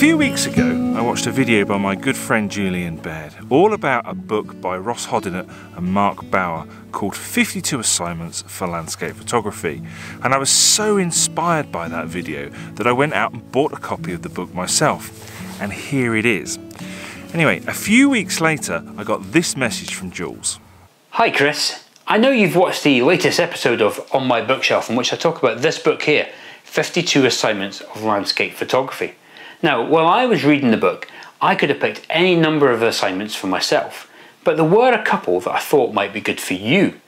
few weeks ago, I watched a video by my good friend Julian Baird, all about a book by Ross Hoddinott and Mark Bauer called 52 Assignments for Landscape Photography. And I was so inspired by that video that I went out and bought a copy of the book myself. And here it is. Anyway, a few weeks later, I got this message from Jules. Hi Chris, I know you've watched the latest episode of On My Bookshelf in which I talk about this book here, 52 Assignments of Landscape Photography. Now, while I was reading the book, I could have picked any number of assignments for myself, but there were a couple that I thought might be good for you.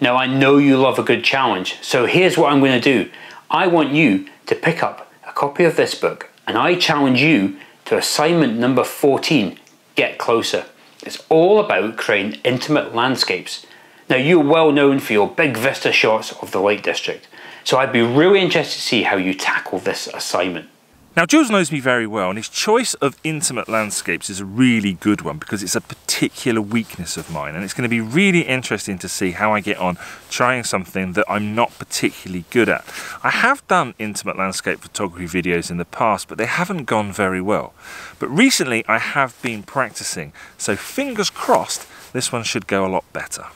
Now, I know you love a good challenge, so here's what I'm going to do. I want you to pick up a copy of this book, and I challenge you to assignment number 14, Get Closer. It's all about creating intimate landscapes. Now, you're well known for your big vista shots of the Lake District, so I'd be really interested to see how you tackle this assignment. Now, Jules knows me very well, and his choice of intimate landscapes is a really good one because it's a particular weakness of mine, and it's going to be really interesting to see how I get on trying something that I'm not particularly good at. I have done intimate landscape photography videos in the past, but they haven't gone very well. But recently I have been practicing, so fingers crossed this one should go a lot better.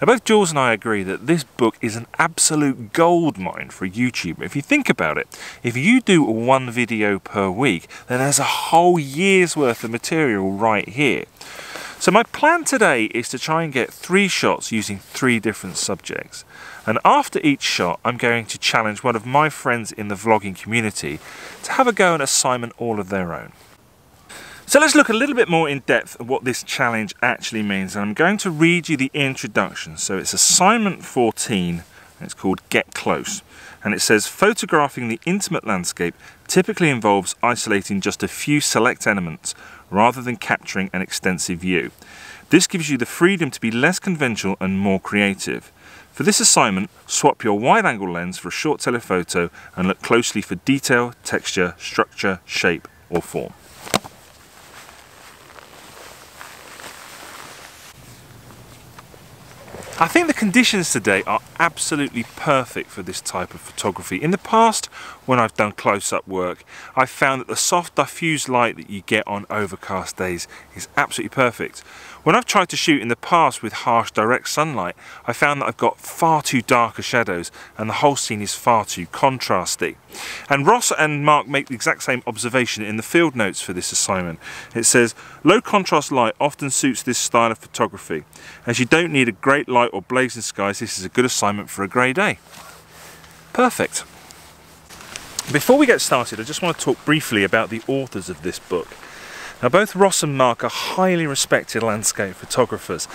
Now, both Jules and I agree that this book is an absolute goldmine for a YouTuber. If you think about it, if you do one video per week, then there's a whole year's worth of material right here. So my plan today is to try and get 3 shots using 3 different subjects. And after each shot, I'm going to challenge one of my friends in the vlogging community to have a go and assignment all of their own. So let's look a little bit more in depth at what this challenge actually means. And I'm going to read you the introduction. So it's assignment 14, and it's called Get Close. And it says, photographing the intimate landscape typically involves isolating just a few select elements rather than capturing an extensive view. This gives you the freedom to be less conventional and more creative. For this assignment, swap your wide-angle lens for a short telephoto and look closely for detail, texture, structure, shape, or form. I think the conditions today are absolutely perfect for this type of photography. In the past, when I've done close-up work, I've found that the soft diffused light that you get on overcast days is absolutely perfect. When I've tried to shoot in the past with harsh direct sunlight, I found that I've got far too dark shadows and the whole scene is far too contrasty. And Ross and Mark make the exact same observation in the field notes for this assignment. It says, low contrast light often suits this style of photography. As you don't need a great light or blazing skies, this is a good assignment for a grey day. Perfect. Before we get started, I just want to talk briefly about the authors of this book. Now, both Ross and Mark are highly respected landscape photographers,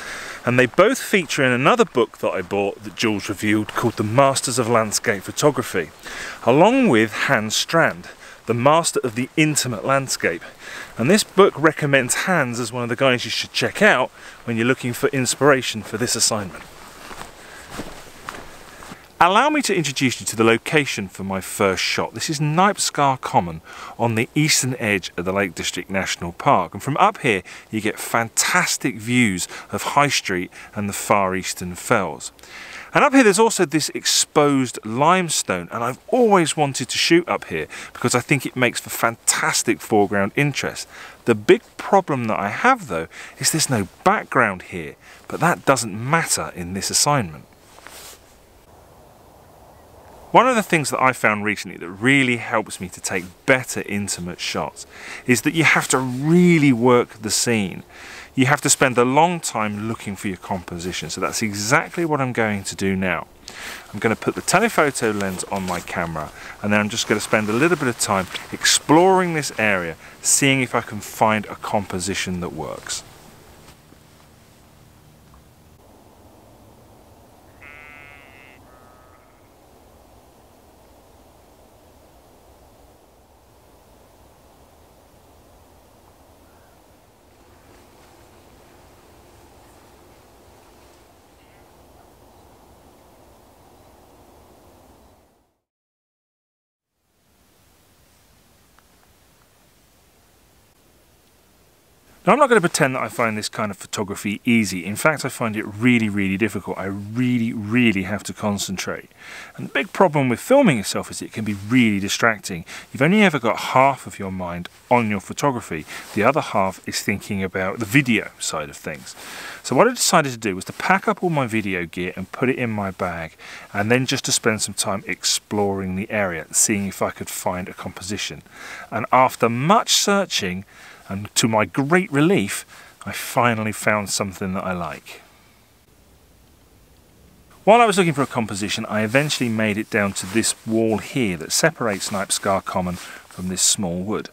and they both feature in another book that I bought that Jules reviewed called The Masters of Landscape Photography, along with Hans Strand, the master of the intimate landscape. And this book recommends Hans as one of the guys you should check out when you're looking for inspiration for this assignment. Allow me to introduce you to the location for my first shot. This is Knipe Scar Common on the eastern edge of the Lake District National Park. And from up here, you get fantastic views of High Street and the Far Eastern Fells. And up here there's also this exposed limestone, and I've always wanted to shoot up here because I think it makes for fantastic foreground interest. The big problem that I have though is there's no background here, but that doesn't matter in this assignment. One of the things that I found recently that really helps me to take better intimate shots is that you have to really work the scene. You have to spend a long time looking for your composition, so that's exactly what I'm going to do now. I'm going to put the telephoto lens on my camera, and then I'm just going to spend a little bit of time exploring this area, seeing if I can find a composition that works. Now, I'm not going to pretend that I find this kind of photography easy. In fact, I find it really, really difficult. I really, really have to concentrate. And the big problem with filming yourself is it can be really distracting. You've only ever got half of your mind on your photography. The other half is thinking about the video side of things. So what I decided to do was to pack up all my video gear and put it in my bag, and then just to spend some time exploring the area, seeing if I could find a composition. And after much searching, and to my great relief, I finally found something that I like. While I was looking for a composition, I eventually made it down to this wall here that separates Knipe Scar Common from this small wood.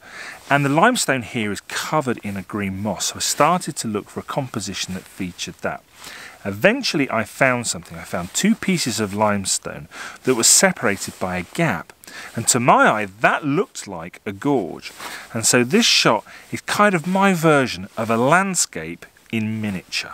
And the limestone here is covered in a green moss, so I started to look for a composition that featured that. Eventually I found something. I found two pieces of limestone that were separated by a gap, and to my eye that looked like a gorge. And so this shot is kind of my version of a landscape in miniature.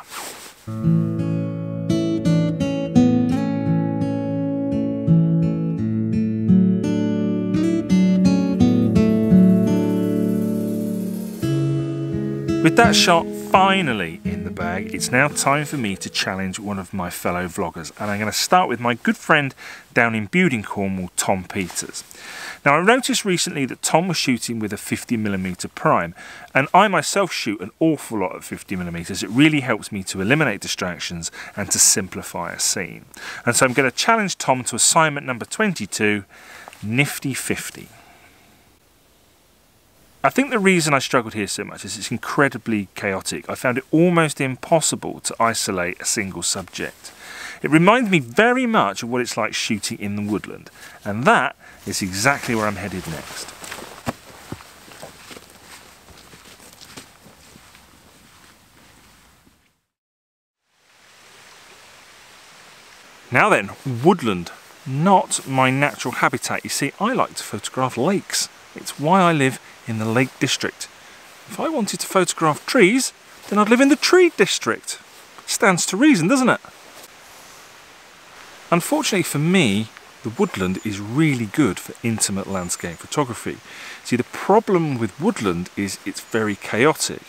With that shot finally in the bag, it's now time for me to challenge one of my fellow vloggers, and I'm going to start with my good friend down in Bude in Cornwall, Tom Peters. Now, I noticed recently that Tom was shooting with a 50mm prime, and I myself shoot an awful lot at 50mm. It really helps me to eliminate distractions and to simplify a scene. And so I'm going to challenge Tom to assignment number 22, Nifty 50. I think the reason I struggled here so much is it's incredibly chaotic. I found it almost impossible to isolate a single subject. It reminds me very much of what it's like shooting in the woodland, and that is exactly where I'm headed next. Now then, woodland, not my natural habitat. You see, I like to photograph lakes. It's why I live in the Lake District. If I wanted to photograph trees, then I'd live in the Tree District. Stands to reason, doesn't it? Unfortunately for me, the woodland is really good for intimate landscape photography. See, the problem with woodland is it's very chaotic,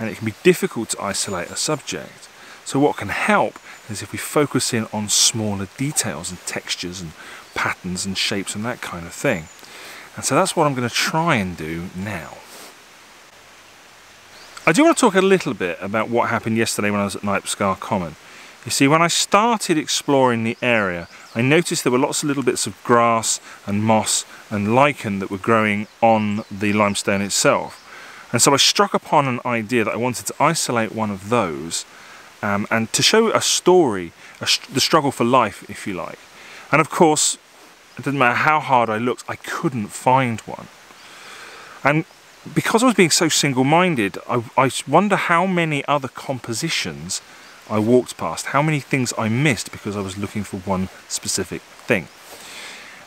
and it can be difficult to isolate a subject. So what can help is if we focus in on smaller details and textures and patterns and shapes and that kind of thing. And so that's what I'm going to try and do now. I do want to talk a little bit about what happened yesterday when I was at Knipe Scar Common. You see, when I started exploring the area, I noticed there were lots of little bits of grass and moss and lichen that were growing on the limestone itself. And so I struck upon an idea that I wanted to isolate one of those and to show a story, the struggle for life, if you like. And of course, it didn't matter how hard I looked, I couldn't find one. And because I was being so single-minded, I wonder how many other compositions I walked past, how many things I missed because I was looking for one specific thing.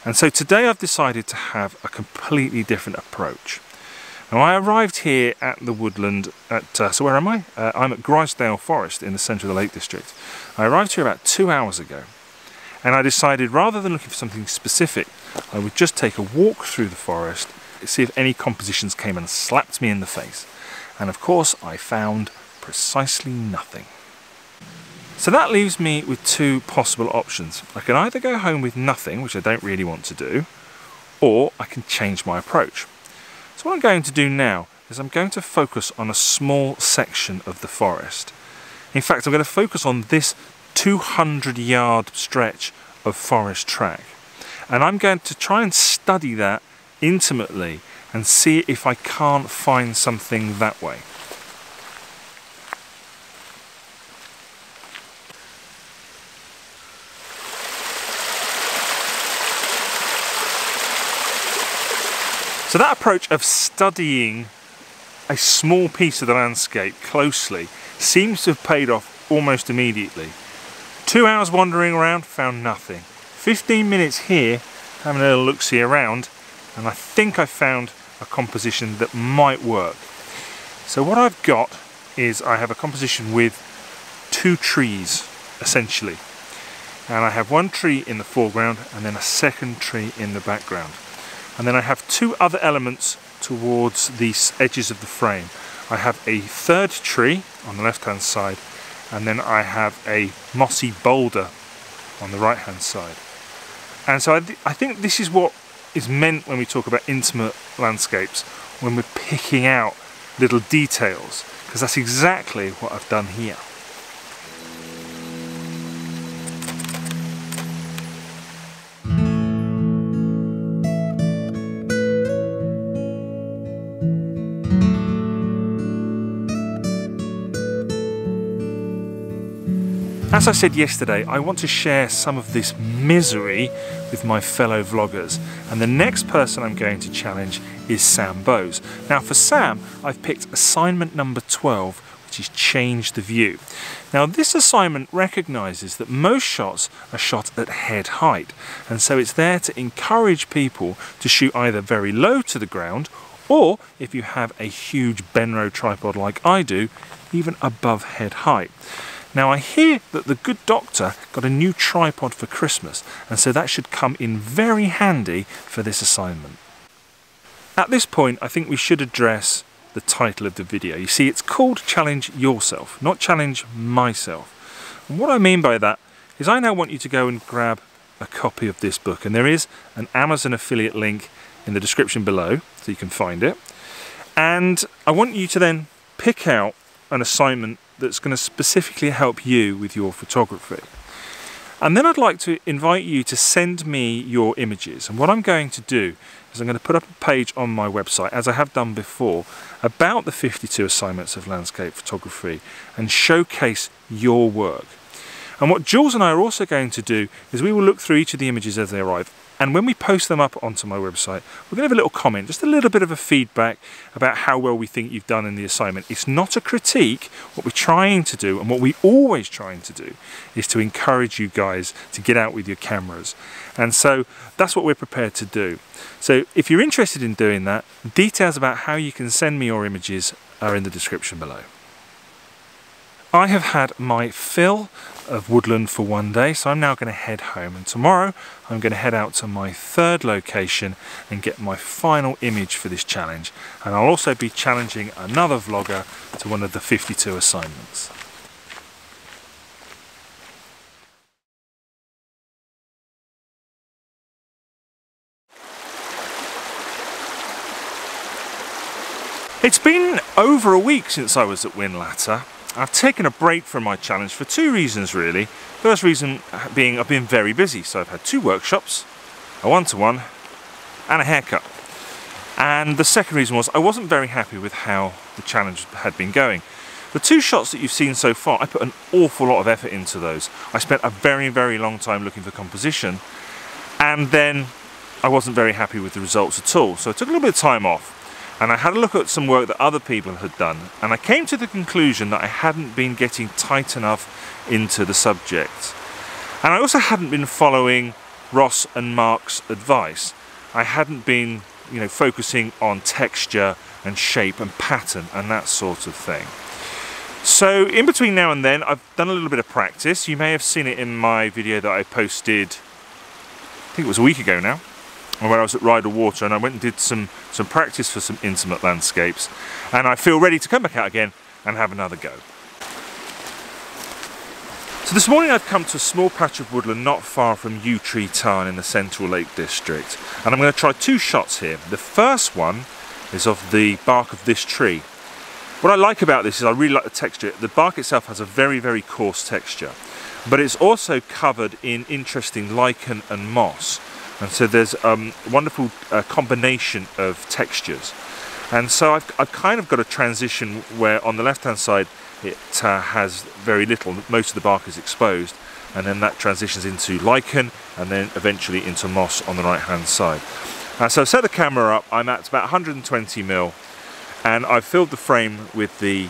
And so today I've decided to have a completely different approach. Now, I arrived here at the woodland at, so where am I? I'm at Grisedale Forest in the centre of the Lake District. I arrived here about 2 hours ago. And I decided, rather than looking for something specific, I would just take a walk through the forest, see if any compositions came and slapped me in the face. And of course, I found precisely nothing. So that leaves me with two possible options. I can either go home with nothing, which I don't really want to do, or I can change my approach. So what I'm going to do now is I'm going to focus on a small section of the forest. In fact, I'm going to focus on this 200-yard stretch of forest track, and I'm going to try and study that intimately and see if I can't find something that way. So that approach of studying a small piece of the landscape closely seems to have paid off almost immediately. 2 hours wandering around, found nothing. 15 minutes here, having a little look-see around, and I think I found a composition that might work. So what I've got is I have a composition with two trees, essentially. And I have one tree in the foreground, and then a second tree in the background. And then I have two other elements towards the edges of the frame. I have a third tree on the left hand side, and then I have a mossy boulder on the right hand side. And so I think this is what is meant when we talk about intimate landscapes, when we're picking out little details, because that's exactly what I've done here. As I said yesterday, I want to share some of this misery with my fellow vloggers, and the next person I'm going to challenge is Sam Bowes. Now for Sam, I've picked assignment number 12, which is Change the View. Now this assignment recognises that most shots are shot at head height, and so it's there to encourage people to shoot either very low to the ground, or if you have a huge Benro tripod like I do, even above head height. Now I hear that the good doctor got a new tripod for Christmas, and so that should come in very handy for this assignment. At this point, I think we should address the title of the video. You see, it's called Challenge Yourself, not Challenge Myself. And what I mean by that is I now want you to go and grab a copy of this book, and there is an Amazon affiliate link in the description below, so you can find it. And I want you to then pick out an assignment that's going to specifically help you with your photography. And then I'd like to invite you to send me your images. And what I'm going to do is I'm going to put up a page on my website, as I have done before, about the 52 Assignments of Landscape Photography and showcase your work. And what Jules and I are also going to do is we will look through each of the images as they arrive. And when we post them up onto my website, we're going to have a little comment, just a little bit of a feedback about how well we think you've done in the assignment. It's not a critique. What we're trying to do, and what we're always trying to do, is to encourage you guys to get out with your cameras. And so that's what we're prepared to do. So if you're interested in doing that, details about how you can send me your images are in the description below. I have had my fill of woodland for one day, so I'm now going to head home, and tomorrow I'm going to head out to my third location and get my final image for this challenge, and I'll also be challenging another vlogger to one of the 52 assignments. It's been over a week since I was at Winlatter. I've taken a break from my challenge for two reasons really. First reason being I've been very busy, so I've had two workshops, a one-to-one and a haircut. And the second reason was I wasn't very happy with how the challenge had been going. The two shots that you've seen so far, I put an awful lot of effort into those. I spent a very, very long time looking for composition, and then I wasn't very happy with the results at all. So I took a little bit of time off, and I had a look at some work that other people had done, and I came to the conclusion that I hadn't been getting tight enough into the subject. And I also hadn't been following Ross and Mark's advice. I hadn't been, you know, focusing on texture and shape and pattern and that sort of thing. So in between now and then, I've done a little bit of practice. You may have seen it in my video that I posted, I think it was a week ago now, when I was at Rydal Water, and I went and did some practice for some intimate landscapes, and I feel ready to come back out again and have another go. So this morning I've come to a small patch of woodland not far from Yew Tree Tarn in the central Lake District, and I'm going to try two shots here. The first one is of the bark of this tree. What I like about this is I really like the texture. The bark itself has a very, very coarse texture, but it's also covered in interesting lichen and moss. And so there's a wonderful combination of textures. And so I've kind of got a transition where on the left-hand side it has very little, most of the bark is exposed, and then that transitions into lichen and then eventually into moss on the right-hand side. And so I set the camera up, I'm at about 120mm, and I've filled the frame with the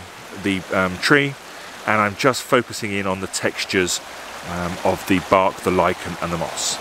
tree, and I'm just focusing in on the textures of the bark, the lichen and the moss.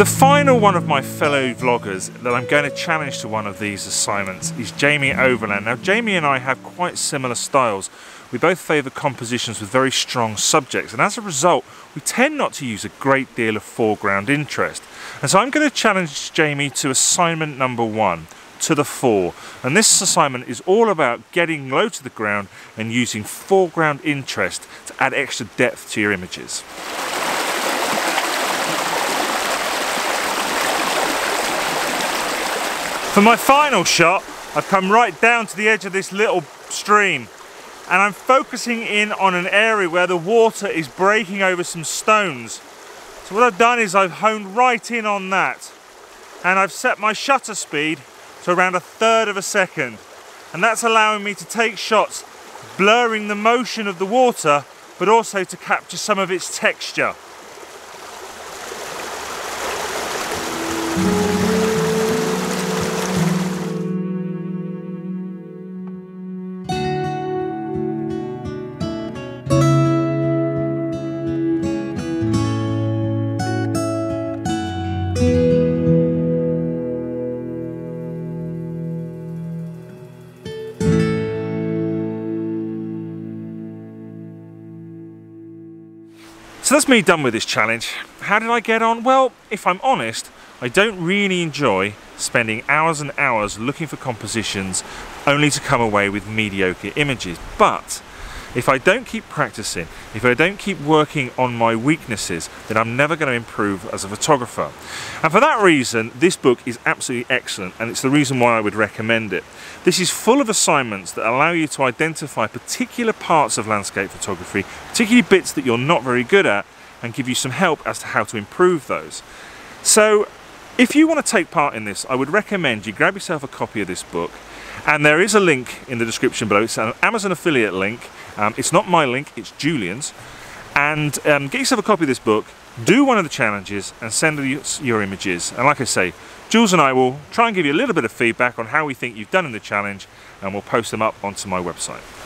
The final one of my fellow vloggers that I'm going to challenge to one of these assignments is Jamie Overland. Now Jamie and I have quite similar styles. We both favour compositions with very strong subjects, and as a result we tend not to use a great deal of foreground interest. And so I'm going to challenge Jamie to assignment number 1, to the fore. And this assignment is all about getting low to the ground and using foreground interest to add extra depth to your images. For my final shot, I've come right down to the edge of this little stream, and I'm focusing in on an area where the water is breaking over some stones. So what I've done is I've honed right in on that, and I've set my shutter speed to around 1/3 of a second, and that's allowing me to take shots blurring the motion of the water but also to capture some of its texture. So that's me done with this challenge. How did I get on? Well, if I'm honest, I don't really enjoy spending hours and hours looking for compositions only to come away with mediocre images. But if I don't keep practicing, if I don't keep working on my weaknesses, then I'm never going to improve as a photographer. And for that reason, this book is absolutely excellent, and it's the reason why I would recommend it. This is full of assignments that allow you to identify particular parts of landscape photography, particularly bits that you're not very good at, and give you some help as to how to improve those. So if you want to take part in this, I would recommend you grab yourself a copy of this book, and there is a link in the description below. It's an Amazon affiliate link. It's not my link, it's Julian's. And get yourself a copy of this book, do one of the challenges, and send us your images. And like I say, Jules and I will try and give you a little bit of feedback on how we think you've done in the challenge, and we'll post them up onto my website.